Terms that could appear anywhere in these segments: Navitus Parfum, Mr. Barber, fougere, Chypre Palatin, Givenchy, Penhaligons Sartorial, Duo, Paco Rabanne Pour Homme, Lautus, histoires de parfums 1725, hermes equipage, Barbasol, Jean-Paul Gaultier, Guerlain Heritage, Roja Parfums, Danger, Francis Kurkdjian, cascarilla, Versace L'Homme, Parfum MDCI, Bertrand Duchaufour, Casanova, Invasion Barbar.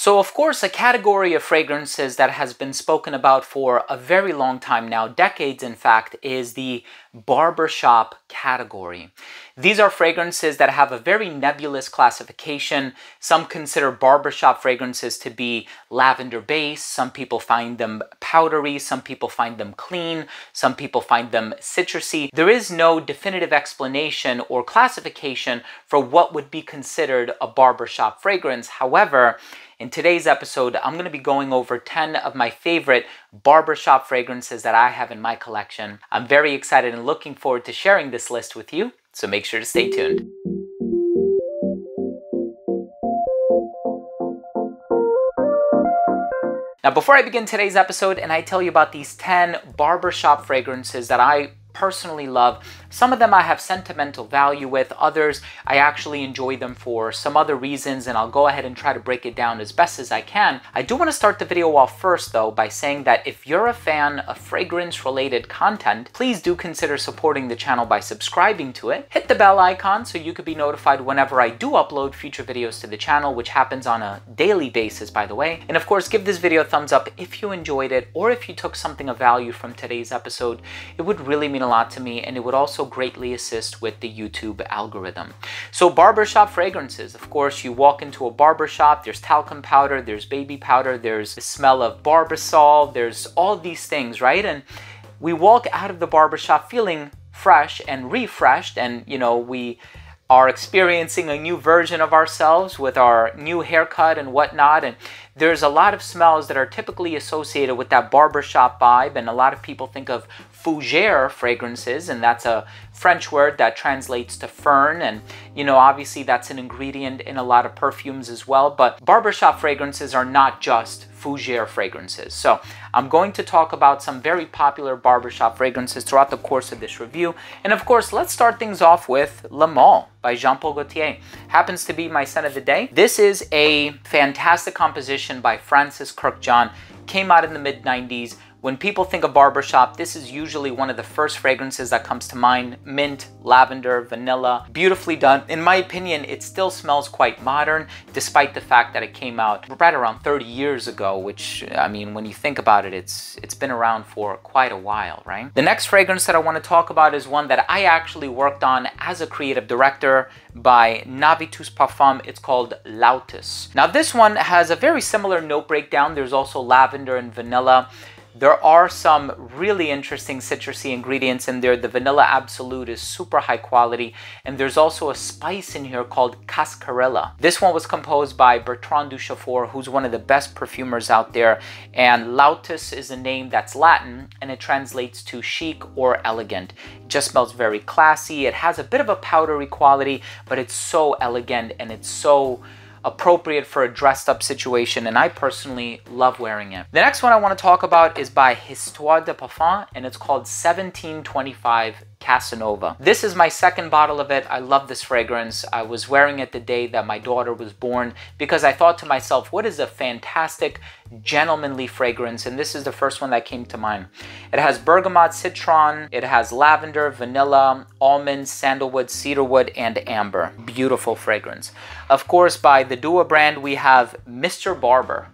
So of course, a category of fragrances that has been spoken about for a very long time now, decades in fact, is the barbershop category. These are fragrances that have a very nebulous classification. Some consider barbershop fragrances to be lavender-based, some people find them powdery, some people find them clean, some people find them citrusy. There is no definitive explanation or classification for what would be considered a barbershop fragrance. However, in today's episode, I'm going to be going over 10 of my favorite barbershop fragrances that I have in my collection. I'm very excited and looking forward to sharing this list with you, so make sure to stay tuned. Now, before I begin today's episode and I tell you about these 10 barbershop fragrances that I personally love, some of them I have sentimental value with, others I actually enjoy them for some other reasons, and I'll go ahead and try to break it down as best as I can. I do want to start the video off first though by saying that if you're a fan of fragrance related content, please do consider supporting the channel by subscribing to it. Hit the bell icon so you could be notified whenever I do upload future videos to the channel, which happens on a daily basis by the way. And of course, give this video a thumbs up if you enjoyed it or if you took something of value from today's episode. It would really mean a lot to me, and it would also greatly assist with the YouTube algorithm. So barbershop fragrances, of course, you walk into a barbershop, there's talcum powder, there's baby powder, there's the smell of barbasol, there's all these things, right? And we walk out of the barbershop feeling fresh and refreshed, and you know, we are experiencing a new version of ourselves with our new haircut and whatnot. And there's a lot of smells that are typically associated with that barbershop vibe, and a lot of people think of fougere fragrances, and that's a French word that translates to fern, and you know, obviously that's an ingredient in a lot of perfumes as well. But barbershop fragrances are not just fougere fragrances. So I'm going to talk about some very popular barbershop fragrances throughout the course of this review. And of course, let's start things off with Le Mal by Jean-Paul Gaultier. Happens to be my scent of the day. This is a fantastic composition by Francis Kurkdjian. Came out in the mid-90s. When people think of barbershop, this is usually one of the first fragrances that comes to mind. Mint, lavender, vanilla, beautifully done. In my opinion, it still smells quite modern, despite the fact that it came out right around 30 years ago, which, I mean, when you think about it, it's been around for quite a while, right? The next fragrance that I want to talk about is one that I actually worked on as a creative director by Navitus Parfum. It's called Lautus. Now, this one has a very similar note breakdown. There's also lavender and vanilla. There are some really interesting citrusy ingredients in there. The vanilla absolute is super high quality, and there's also a spice in here called cascarilla. This one was composed by Bertrand Duchaufour, who's one of the best perfumers out there, and Lautus is a name that's Latin, and it translates to chic or elegant. It just smells very classy. It has a bit of a powdery quality, but it's so elegant, and it's so appropriate for a dressed up situation, and I personally love wearing it. The next one I want to talk about is by Histoires de Parfums, and it's called 1725 Casanova. This is my second bottle of it. I love this fragrance. I was wearing it the day that my daughter was born because I thought to myself, what is a fantastic gentlemanly fragrance? And this is the first one that came to mind. It has bergamot, citron, it has lavender, vanilla, almond, sandalwood, cedarwood, and amber. Beautiful fragrance. Of course, by the Duo brand, we have Mr. Barber.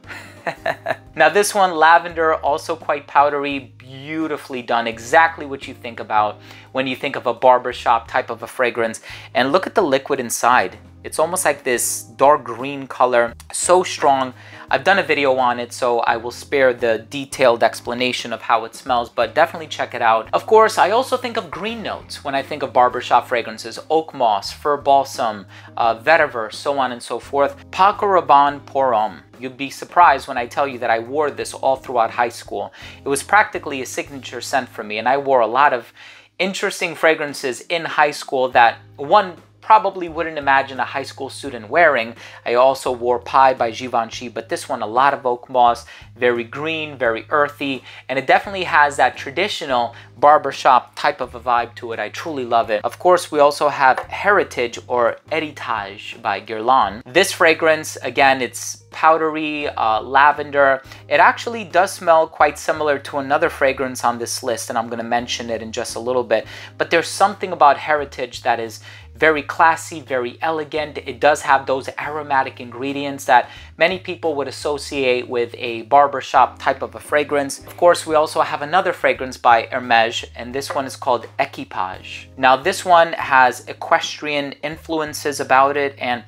Now this one, lavender, also quite powdery, beautifully done, exactly what you think about when you think of a barbershop type of a fragrance. And look at the liquid inside. It's almost like this dark green color, so strong. I've done a video on it, so I will spare the detailed explanation of how it smells, but definitely check it out. Of course, I also think of green notes when I think of barbershop fragrances: oak moss, fir balsam, vetiver, so on and so forth. Paco Rabanne Pour Homme. You'd be surprised when I tell you that I wore this all throughout high school. It was practically a signature scent for me, and I wore a lot of interesting fragrances in high school that one probably wouldn't imagine a high school student wearing. I also wore Pie by Givenchy, but this one, a lot of oak moss, very green, very earthy, and it definitely has that traditional barbershop type of a vibe to it. I truly love it. Of course, we also have Heritage or Heritage by Guerlain. This fragrance, again, it's powdery lavender. It actually does smell quite similar to another fragrance on this list, and I'm going to mention it in just a little bit. But there's something about Heritage that is very classy, very elegant. It does have those aromatic ingredients that many people would associate with a barbershop type of a fragrance. Of course, we also have another fragrance by Hermès, and this one is called Équipage. Now, this one has equestrian influences about it, and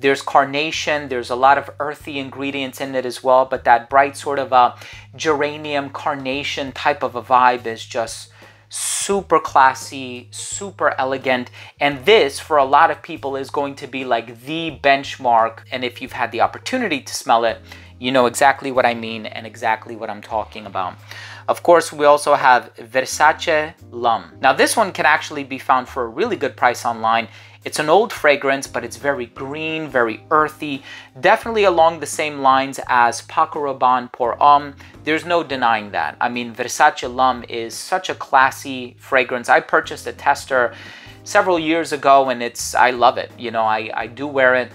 there's carnation, there's a lot of earthy ingredients in it as well, but that bright sort of a geranium carnation type of a vibe is just super classy, super elegant, and this for a lot of people is going to be like the benchmark. And if you've had the opportunity to smell it, you know exactly what I mean and exactly what I'm talking about. Of course, we also have Versace L'Homme. Now this one can actually be found for a really good price online. It's an old fragrance, but it's very green, very earthy, definitely along the same lines as Paco Rabanne Pour Homme. There's no denying that. I mean, Versace L'Homme is such a classy fragrance. I purchased a tester several years ago, and I love it. You know, I do wear it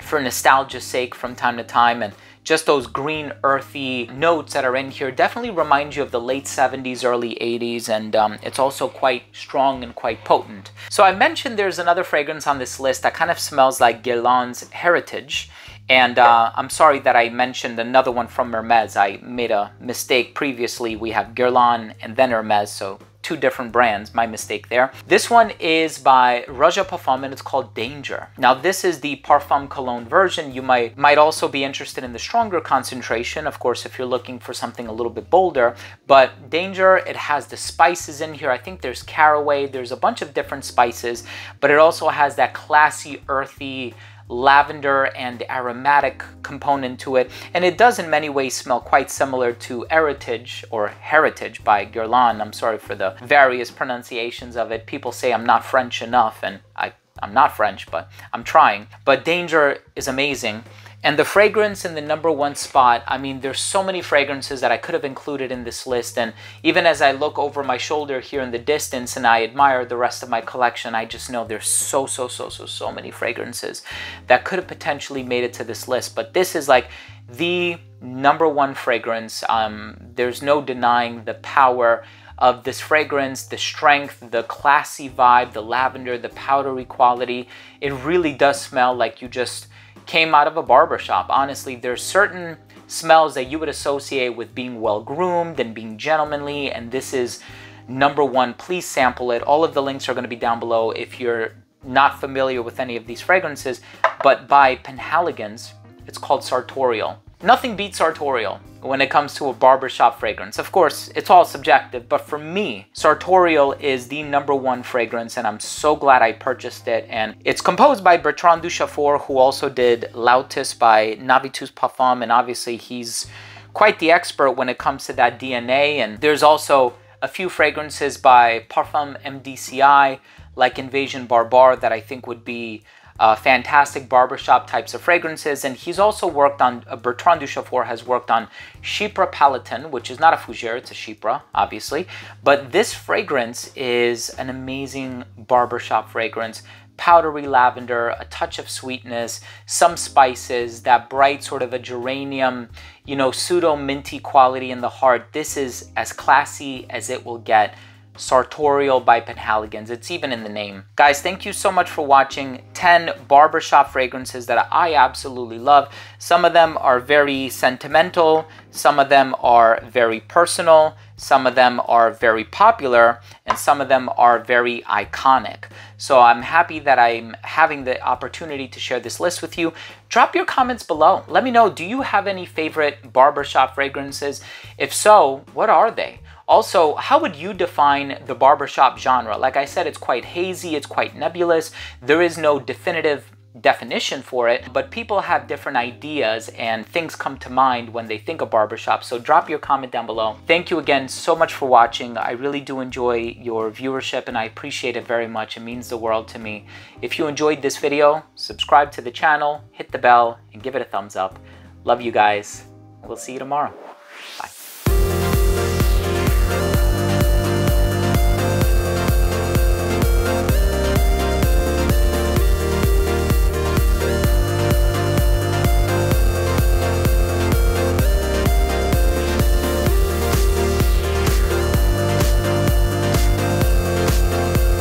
for nostalgia's sake from time to time, and just those green, earthy notes that are in here definitely remind you of the late 70s, early 80s, and it's also quite strong and quite potent. So I mentioned there's another fragrance on this list that kind of smells like Guerlain's Heritage, and I'm sorry that I mentioned another one from Hermès. I made a mistake previously. We have Guerlain and then Hermès, so two different brands, my mistake there. This one is by Roja Parfums and it's called Danger. Now this is the Parfum Cologne version. You might also be interested in the stronger concentration, of course, if you're looking for something a little bit bolder, but Danger, it has the spices in here. I think there's caraway, there's a bunch of different spices, but it also has that classy, earthy, lavender and aromatic component to it, and it does in many ways smell quite similar to Heritage or Heritage by Guerlain. I'm sorry for the various pronunciations of it. People say I'm not French enough, and I'm not French, but I'm trying. But Danger is amazing. And the fragrance in the #1 spot, I mean, there's so many fragrances that I could have included in this list. And even as I look over my shoulder here in the distance and I admire the rest of my collection, I just know there's so many fragrances that could have potentially made it to this list. But this is like the #1 fragrance. There's no denying the power of this fragrance, the strength, the classy vibe, the lavender, the powdery quality. It really does smell like you just came out of a barbershop. Honestly, there's certain smells that you would associate with being well-groomed and being gentlemanly, and this is #1. Please sample it. All of the links are going to be down below if you're not familiar with any of these fragrances, but by Penhaligons, it's called Sartorial. Nothing beats Sartorial when it comes to a barbershop fragrance. Of course, it's all subjective, but for me, Sartorial is the #1 fragrance, and I'm so glad I purchased it. And it's composed by Bertrand Duchaufour, who also did Lautus by Navitus Parfum, and obviously he's quite the expert when it comes to that DNA. And there's also a few fragrances by Parfum MDCI, like Invasion Barbar, that I think would be fantastic barbershop types of fragrances. And he's also worked on, Bertrand Duchaufour has worked on Chypre Palatin, which is not a fougere, it's a Chypre, obviously. But this fragrance is an amazing barbershop fragrance. Powdery lavender, a touch of sweetness, some spices, that bright sort of a geranium, you know, pseudo minty quality in the heart. This is as classy as it will get. Sartorial by Penhaligons. It's even in the name. Guys, thank you so much for watching. 10 barbershop fragrances that I absolutely love. Some of them are very sentimental, some of them are very personal, some of them are very popular, and some of them are very iconic. So I'm happy that I'm having the opportunity to share this list with you. Drop your comments below. Let me know, do you have any favorite barbershop fragrances? If so, what are they? Also, how would you define the barbershop genre? Like I said, it's quite hazy, it's quite nebulous. There is no definitive definition for it, but people have different ideas and things come to mind when they think of barbershop. So drop your comment down below. Thank you again so much for watching. I really do enjoy your viewership and I appreciate it very much. It means the world to me. If you enjoyed this video, subscribe to the channel, hit the bell, and give it a thumbs up. Love you guys. We'll see you tomorrow.